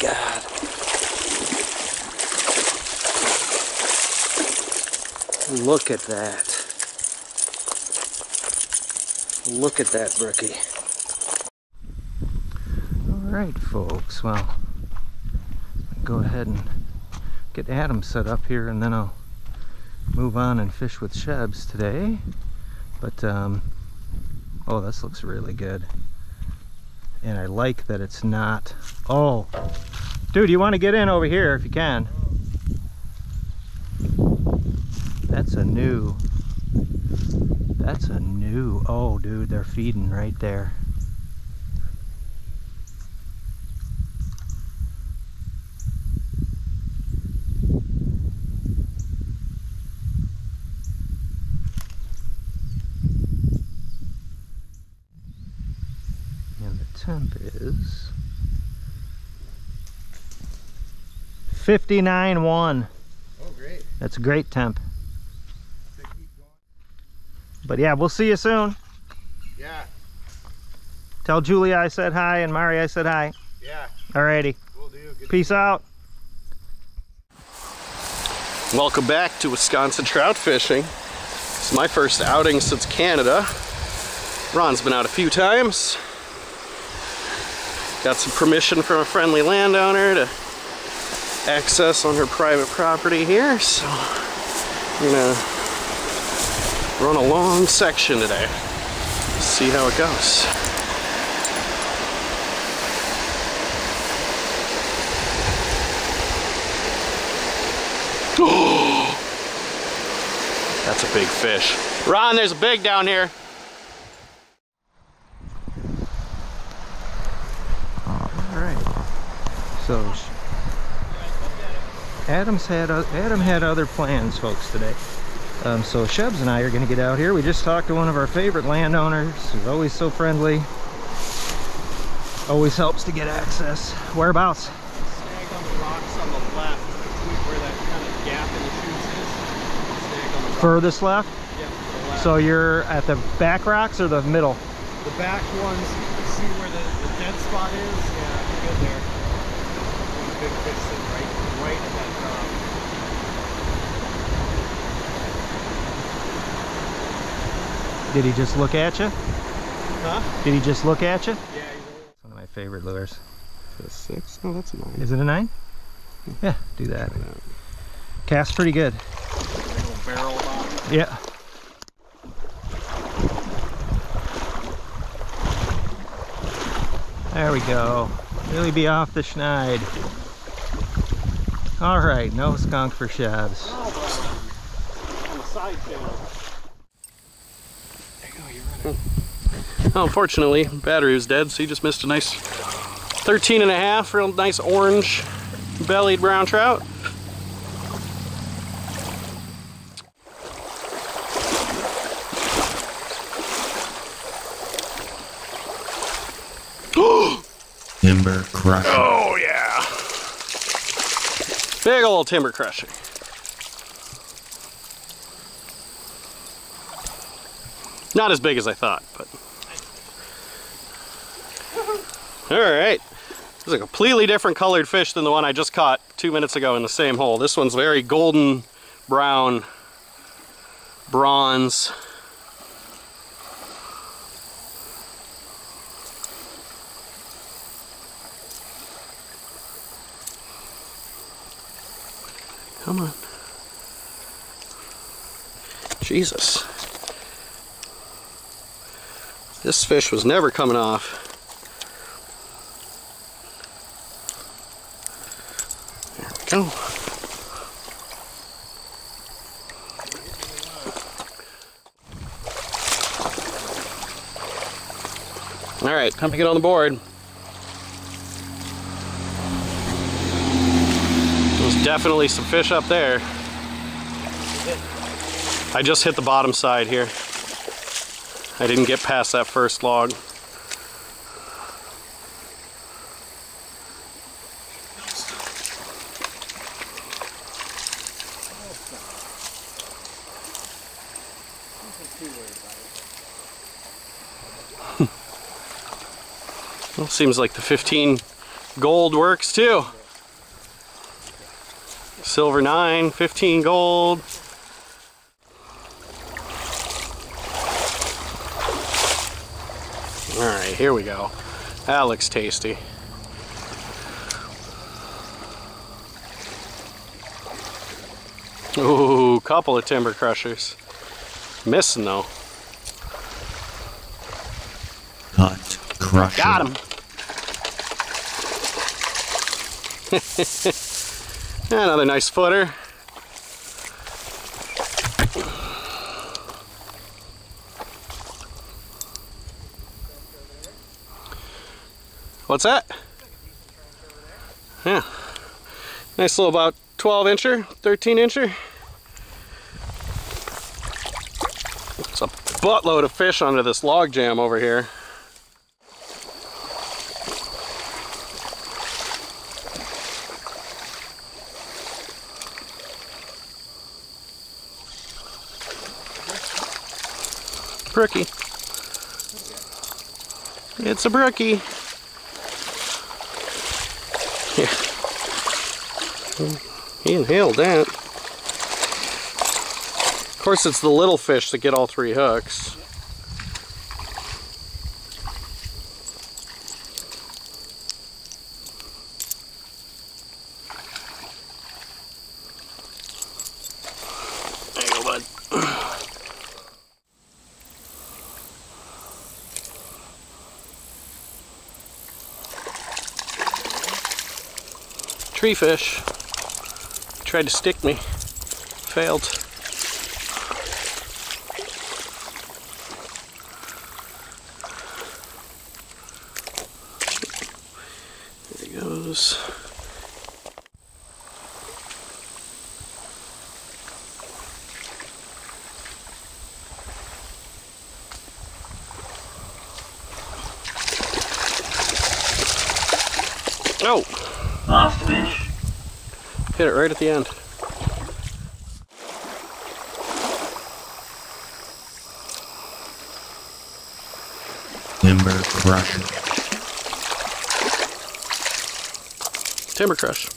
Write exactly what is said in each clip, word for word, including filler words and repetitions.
God. Look at that. Look at that, brookie. Alright, folks. Well, I'll go ahead and get Adam set up here, and then I'll move on and fish with Shebs today. But, um, oh, this looks really good. And I like that it's not. Oh, dude, you want to get in over here if you can. That's a new. That's a new. Oh, dude, they're feeding right there. And the temp is fifty-nine point one. Oh, great. That's a great temp. But yeah, we'll see you soon. Yeah. Tell Julia I said hi, and Mari I said hi. Yeah. Alrighty. We'll do. Good Peace day. out. Welcome back to Wisconsin Trout Fishing. It's my first outing since Canada. Ron's been out a few times. Got some permission from a friendly landowner to access on her private property here, so you know. We're on a long section today. Let's see how it goes. Oh, that's a big fish. Ron, there's a big down here. All right. So Adam's had Adam had other plans, folks, today. Um, so Shebs and I are going to get out here. We just talked to one of our favorite landowners who's always so friendly. Always helps to get access. Whereabouts? Snag on the rocks on the left. Where that kind of gap in the chutes is. Snag on the rocks. Furthest left? Yeah, to the left. So you're at the back rocks or the middle? The back ones. You can see where the, the dead spot is. Yeah, you get there. There's a big fish sitting right, right in that rock. Did he just look at you? Huh? Did he just look at you? Yeah, he did. It's one of my favorite lures. Is that a six? No, that's a nine. Is it a nine? Yeah, do that. Cast pretty good. A little barrel bottom. Yeah. There we go. Really be off the schneid. All right, no skunk for Shebs. On the side channel. Oh, unfortunately, battery was dead, so you just missed a nice thirteen and a half, real nice orange bellied brown trout. Timber crushing. Oh, yeah. Big old timber crushing. Not as big as I thought, but. Alright. This is a completely different colored fish than the one I just caught two minutes ago in the same hole. This one's very golden brown, bronze. Come on. Jesus. This fish was never coming off. There we go. All right, time to get on the board. There's definitely some fish up there. I just hit the bottom side here. I didn't get past that first log. Well, seems like the fifteen Gold works too. Silver nine, fifteen gold. All right, here we go. That looks tasty. Ooh, couple of timber crushers. Missing though. Cut crusher. Got him. Another nice footer. What's that? Yeah. Nice little about twelve incher, thirteen incher. It's a buttload of fish under this log jam over here. Brookie. It's a brookie. Yeah. He inhaled that. Of course, it's the little fish that get all three hooks. There you go, bud. Tree fish. Tried to stick me, failed. There he goes. Oh! Last fish. Hit it right at the end. Timber crusher. Timber crush.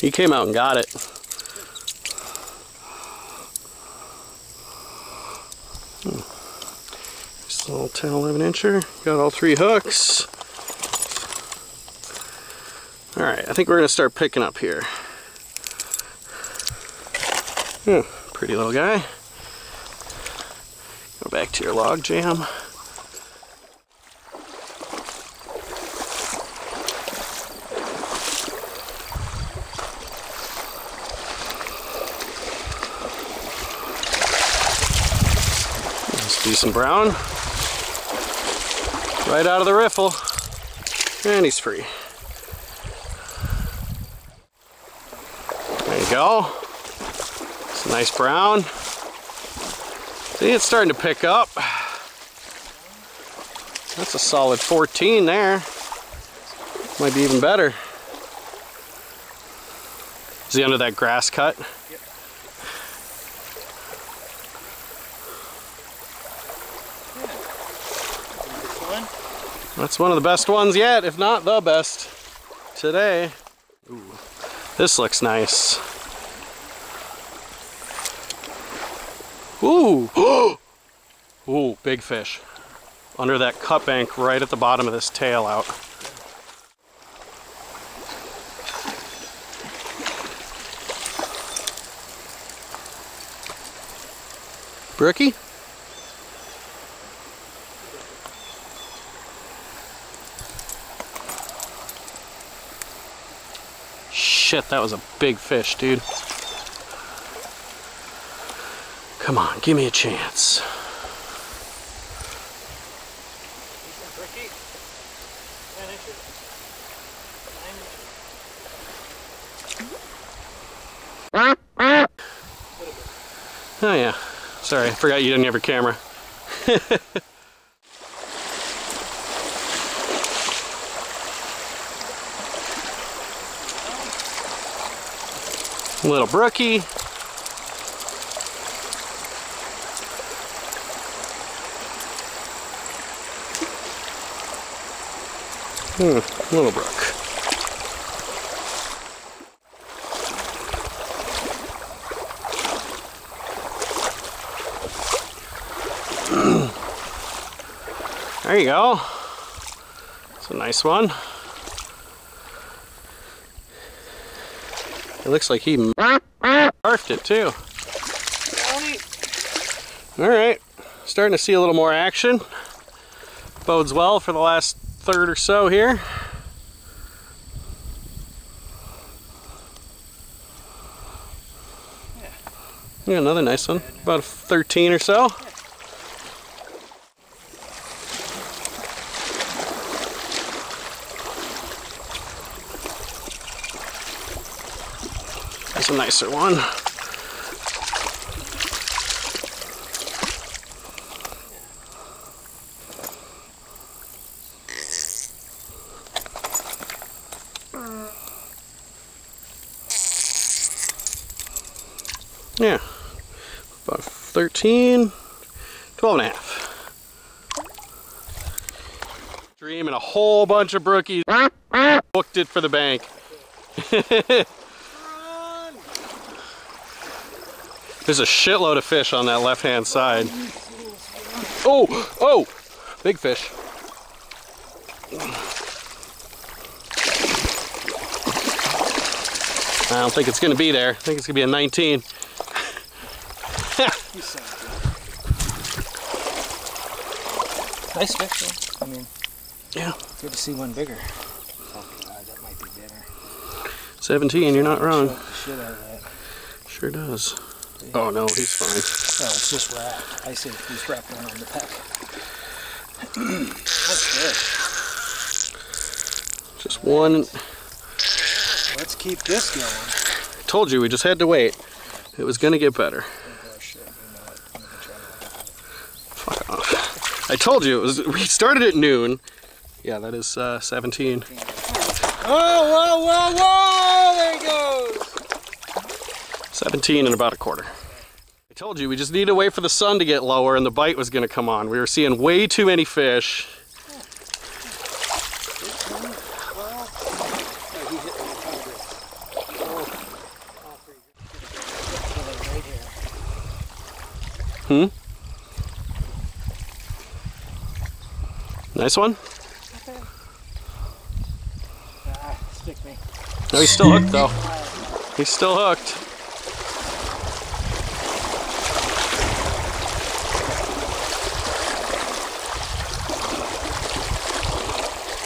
He came out and got it. Hmm. Just a little ten, eleven incher. Got all three hooks. All right, I think we're gonna start picking up here. Hmm, pretty little guy. Go back to your log jam. Let's do some brown. Right out of the riffle. And he's free. There you go. Nice brown. See, it's starting to pick up. That's a solid fourteen there. Might be even better. Is he under that grass cut? Yep. That's one of the best ones yet, if not the best today. Ooh, this looks nice. Ooh! Ooh, big fish. Under that cut bank right at the bottom of this tail out. Brookie? Shit, that was a big fish, dude. Come on, give me a chance. Oh yeah, sorry, I forgot you didn't have your camera. Little brookie. Hmm, little brook. There you go. It's a nice one. It looks like he barfed it too. All right, starting to see a little more action. Bodes well for the last third or so here. Yeah, another nice one. About a thirteen or so. That's a nicer one. Yeah, about thirteen, twelve and a half. Stream and a whole bunch of brookies booked it for the bank. There's a shitload of fish on that left-hand side. Oh, oh, big fish. I don't think it's gonna be there. I think it's gonna be a nineteen. Nice fish, though. I mean, yeah. Good to see one bigger. Oh God, that might be better. seventeen, you're not wrong. Shit out of that. Sure does. Yeah. Oh no, he's fine. Oh, it's just wrapped. I see he's wrapped around the pack. That's good. Just right. One. Let's keep this going. I told you we just had to wait. It was gonna get better. Fuck off. I told you it was. We started at noon. Yeah, that is uh, seventeen. Oh, whoa, whoa, whoa! There he goes. seventeen and about a quarter. I told you we just need to wait for the sun to get lower and the bite was gonna come on. We were seeing way too many fish. Hmm? Nice one? Ah, stick me. No, he's still hooked though. He's still hooked.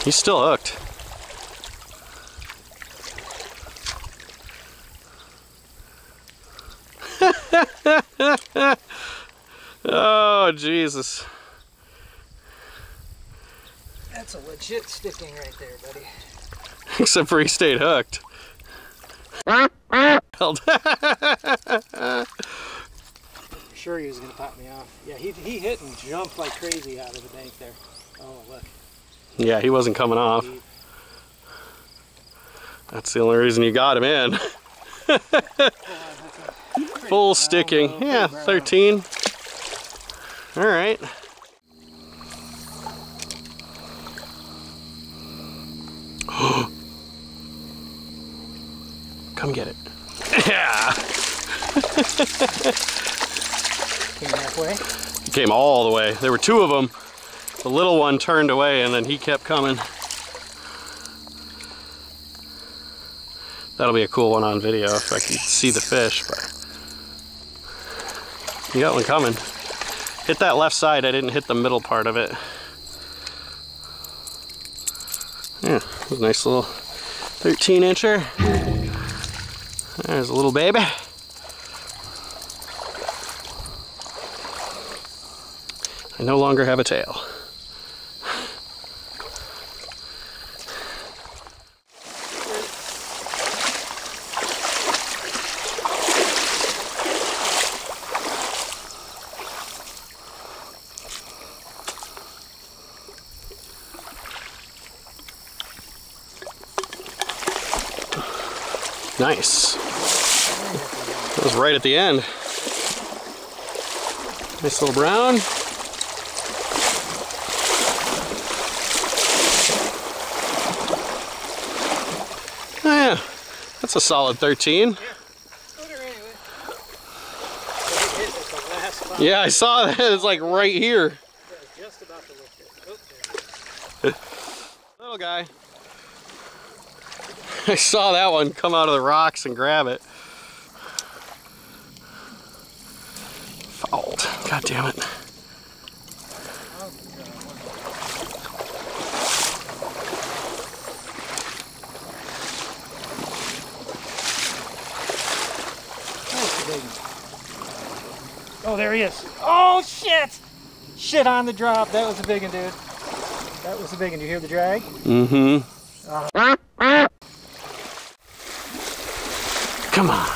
He's still hooked. Oh, Jesus. That's a legit sticking right there, buddy. Except for he stayed hooked. Sure he was going to pop me off. Yeah, he, he hit and jumped like crazy out of the bank there. Oh, look. Yeah, he wasn't coming off. That's the only reason you got him in. Full sticking. Yeah, thirteen. All right. Come get it. Yeah. Came halfway. He came all the way. There were two of them. The little one turned away and then he kept coming. That'll be a cool one on video if I can see the fish, but you got one coming. Hit that left side, I didn't hit the middle part of it. Yeah, it was a nice little thirteen incher. There's a little baby. I no longer have a tail. Nice. That was right at the end. Nice little brown. Oh, yeah, that's a solid thirteen. Yeah, I saw that. It's like right here. Just about to lift it. little guy. I saw that one come out of the rocks and grab it. Fouled. God damn it. Oh, there he is. Oh, shit! Shit on the drop. That was a big one, dude. That was a big one. You hear the drag? Mm-hmm. Uh-huh. Come on.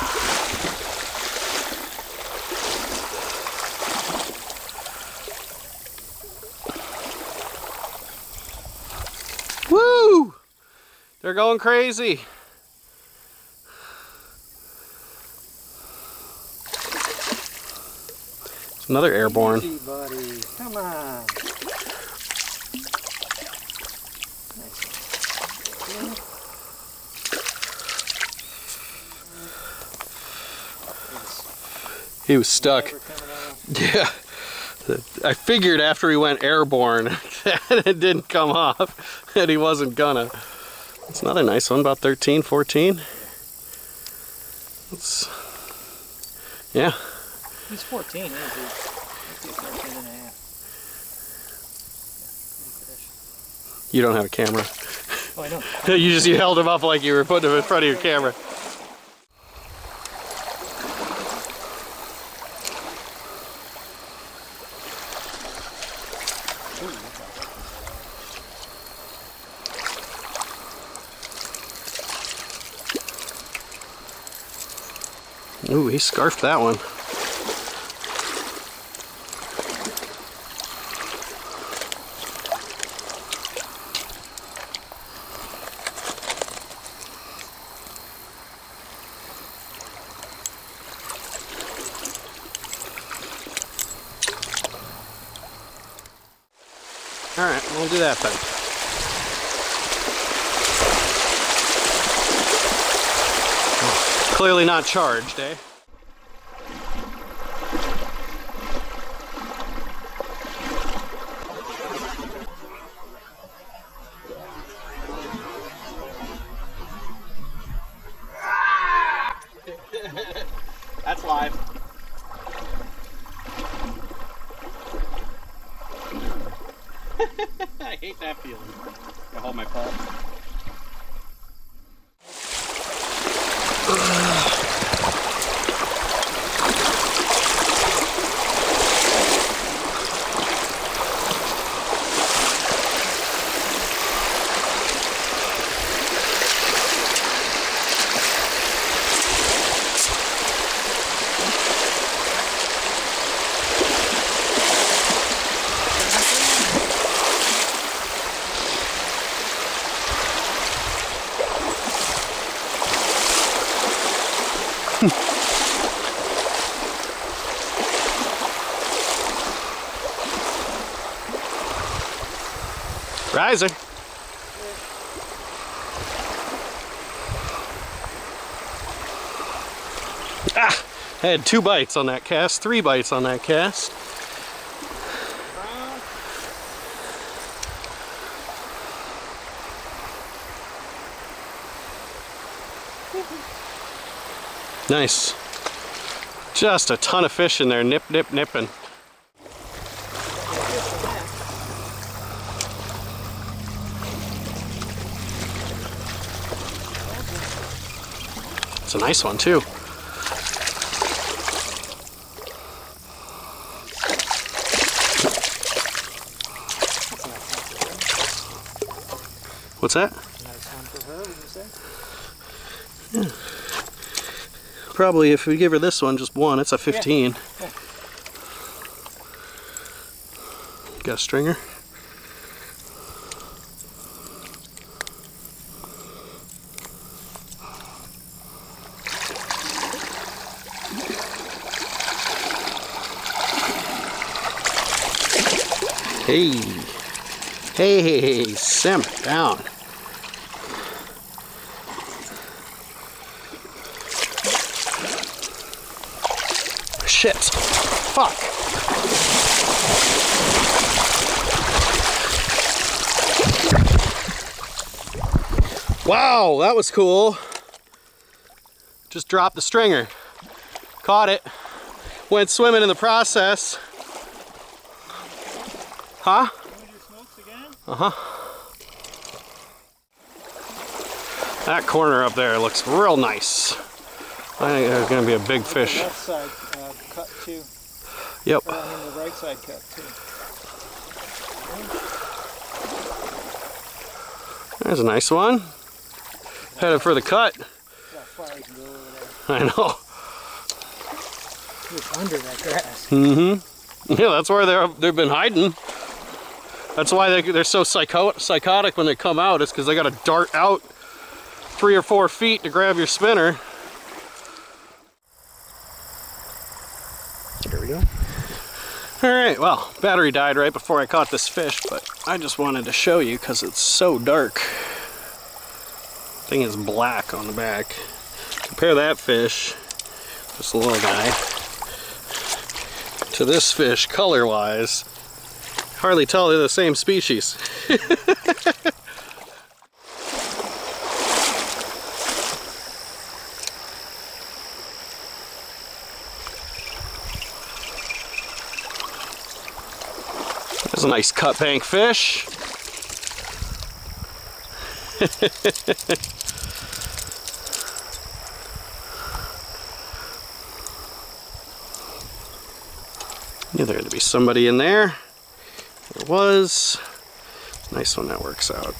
Woo! They're going crazy. Another airborne. Easy, buddy. Come on. He was stuck. Yeah. I figured after he went airborne that it didn't come off, that he wasn't gonna. It's not a nice one, about thirteen, fourteen. It's, yeah. He's fourteen, isn't he? I think fourteen and a half. You don't have a camera. Oh, I don't. You just you held him up like you were putting him in front of your camera. Ooh, he scarfed that one. All right, we'll do that then. Clearly not charged, eh? That's live. I hate that feeling. I hold my pulse. Riser. Ah, I had two bites on that cast, three bites on that cast. Nice. Just a ton of fish in there, nip, nip, nipping. It's a nice one, too. What's that? Nice one for her, would you say? Yeah. Probably if we give her this one, just one, it's a fifteen. Yeah. Yeah. Got a stringer? Hey, hey, hey, hey, simp down. Shit. Fuck. Wow, that was cool. Just dropped the stringer. Caught it. Went swimming in the process. Huh? Uh-huh. That corner up there looks real nice. I think there's gonna be a big fish. Left side uh, cut too. Yep. Or, I mean, the right side cut too. There's a nice one. Headed for the cut. I know. It's under that grass. Mm-hmm. Yeah, that's where they're they've been hiding. That's why they, they're so psycho psychotic when they come out. It's because they got to dart out three or four feet to grab your spinner. Here we go. All right. Well, battery died right before I caught this fish, but I just wanted to show you because it's so dark. Thing is black on the back. Compare that fish, this little guy, to this fish color-wise. Hardly tell they're the same species. That's a nice cut bank fish. Knew there had to be somebody in there. There was. Nice one that works out.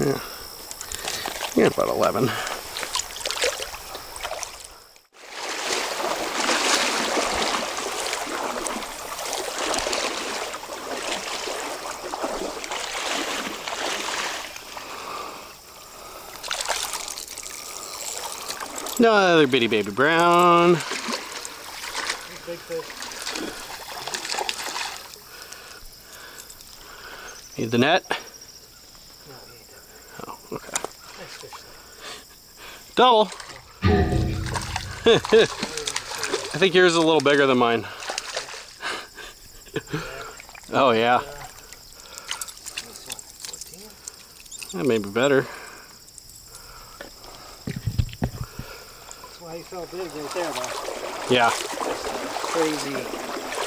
Yeah. Yeah, about eleven. Another bitty baby brown. Big fish. Need the net? No, I need that. Oh, okay. Nice fish. Double. I think yours is a little bigger than mine. Oh, yeah. That may be better. He felt big right there, though. Yeah. Crazy.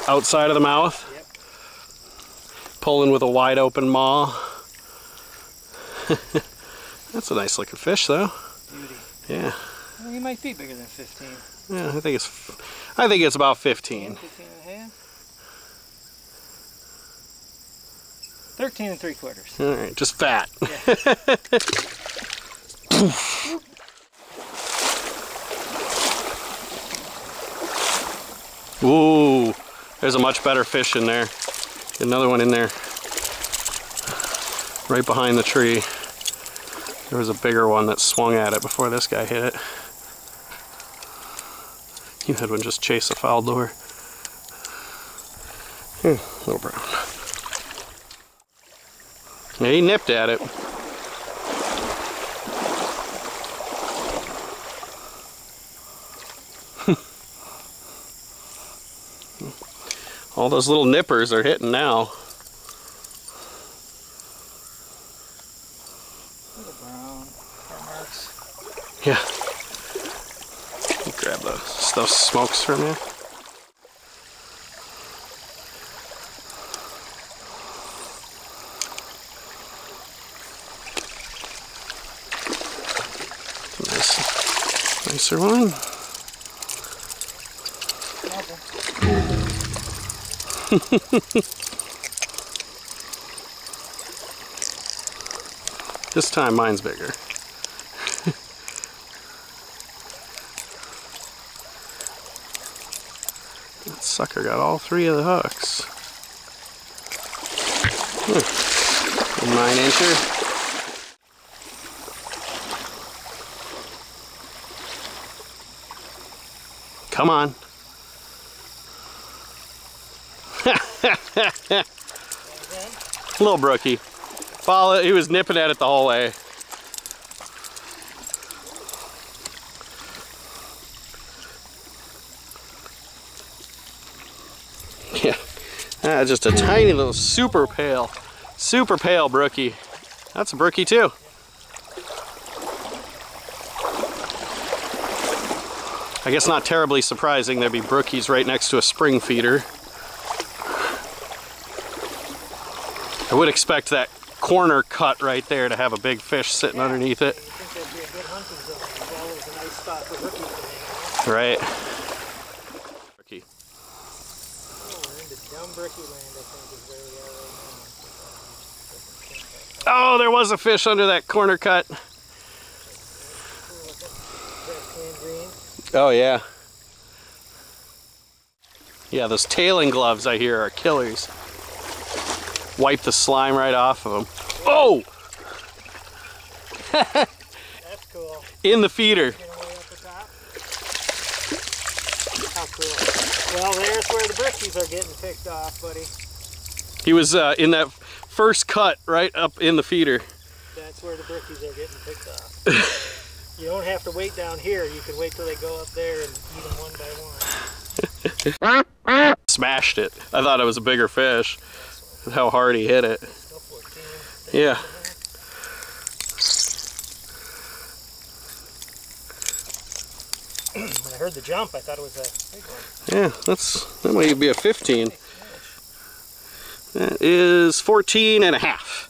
Outside of the mouth. Yep. Pulling with a wide open maw. That's a nice looking fish, though. Beauty. Yeah. Well, he might be bigger than fifteen. Yeah, I think it's. I think it's about fifteen. fifteen and a half. Thirteen and three quarters. All right, just fat. Yeah. Ooh, there's a much better fish in there. Another one in there. Right behind the tree. There was a bigger one that swung at it before this guy hit it. You had one just chase a foul lure. Hmm, little brown. Yeah, he nipped at it. All those little nippers are hitting now. Little brown marks. Yeah. Grab the stuff smokes from you. Nice, nicer one. This time mine's bigger. That sucker got all three of the hooks. Hmm. Nine incher. Come on. Little brookie. Follow, he was nipping at it the whole way. Yeah, Ah, just a tiny little super pale, super pale brookie. That's a brookie too. I guess not terribly surprising there'd be brookies right next to a spring feeder. I would expect that corner cut right there to have a big fish sitting yeah, underneath it. I think that'd be a good hunting zone. There's always a nice spot for brookies. Right. Brookie. Oh, we're into dumb brookie land, I think, is where we are right now. Oh, there was a fish under that corner cut. Oh, yeah. Yeah, those tailing gloves I hear are killers. Wipe the slime right off of them. Oh! That's cool. In the feeder. How cool. Well, there's where the brookies are getting picked off, buddy. He was uh, in that first cut right up in the feeder. That's where the brookies are getting picked off. You don't have to wait down here. You can wait till they go up there and eat them one by one. Smashed it. I thought it was a bigger fish. How hard he hit it. Yeah. When I heard the jump, I thought it was a big one. Yeah, that's, that might be a fifteen. That is fourteen and a half.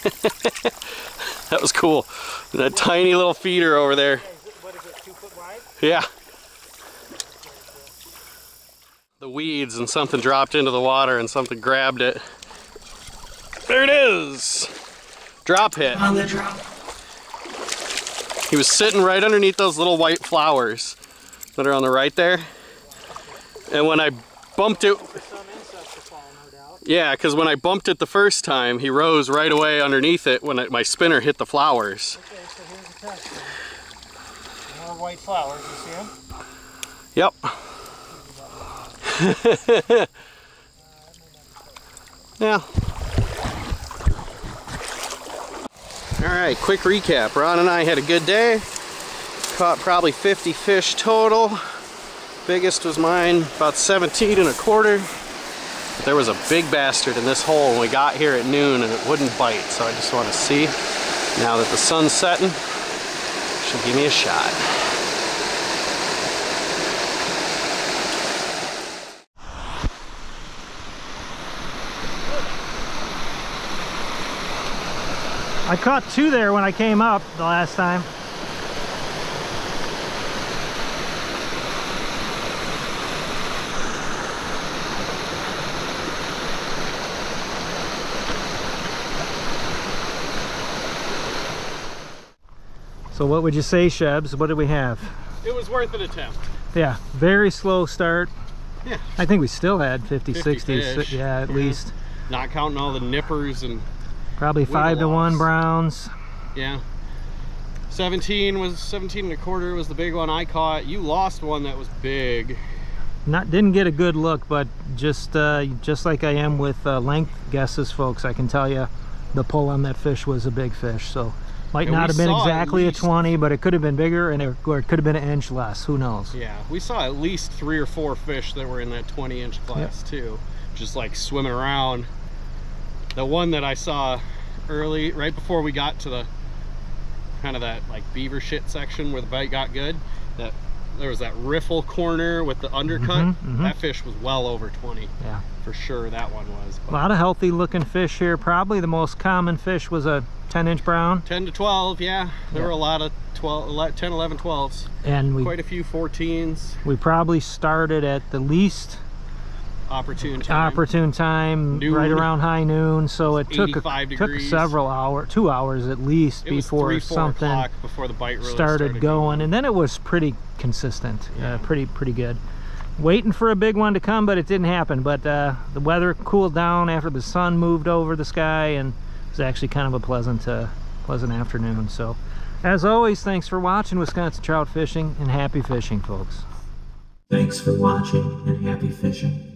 Yeah. That was cool. That tiny little feeder over there. What is it, two foot wide? Yeah. The weeds, and something dropped into the water and something grabbed it. There it is! Drop hit. On the drop. He was sitting right underneath those little white flowers that are on the right there. And when I bumped it, yeah, because when I bumped it the first time, he rose right away underneath it when it, my spinner hit the flowers. Okay, so here's the test. More white flowers, you see them? Yep. Yeah. Alright, quick recap. Ron and I had a good day. Caught probably fifty fish total. Biggest was mine, about seventeen and a quarter. But there was a big bastard in this hole when we got here at noon and it wouldn't bite, so I just want to see. Now that the sun's setting, it should give me a shot. I caught two there when I came up the last time. So what would you say, Shebs? What did we have? It was worth an attempt. Yeah, very slow start. Yeah. I think we still had fifty, fifty sixty, si yeah, at yeah. least. Not counting all the nippers and... Probably five to one browns. Yeah. seventeen was seventeen and a quarter was the big one I caught. You lost one that was big. Not didn't get a good look, but just uh, just like I am with uh, length guesses, folks, I can tell you the pull on that fish was a big fish. So might not have been exactly a twenty, but it could have been bigger, and it, or it could have been an inch less. Who knows? Yeah, we saw at least three or four fish that were in that twenty inch class yep. too, just like swimming around. The one that I saw early, right before we got to the kind of that like beaver shit section where the bite got good, that there was that riffle corner with the undercut. Mm-hmm, mm-hmm. That fish was well over twenty. Yeah, for sure that one was. But a lot of healthy looking fish here. Probably the most common fish was a ten inch brown. ten to twelve, yeah. There yeah. were a lot of twelve, ten, eleven, twelves. And we, quite a few fourteens. We probably started at the least opportune time, opportune time noon, right around high noon, so it took a, took several hours, two hours at least, it before was three, something before the bite really started, started going, going, and then it was pretty consistent, yeah. uh, pretty pretty good. Waiting for a big one to come, but it didn't happen. But uh, the weather cooled down after the sun moved over the sky, and it was actually kind of a pleasant, uh, pleasant afternoon. So, as always, thanks for watching Wisconsin Trout Fishing, and happy fishing, folks. Thanks for watching, and happy fishing.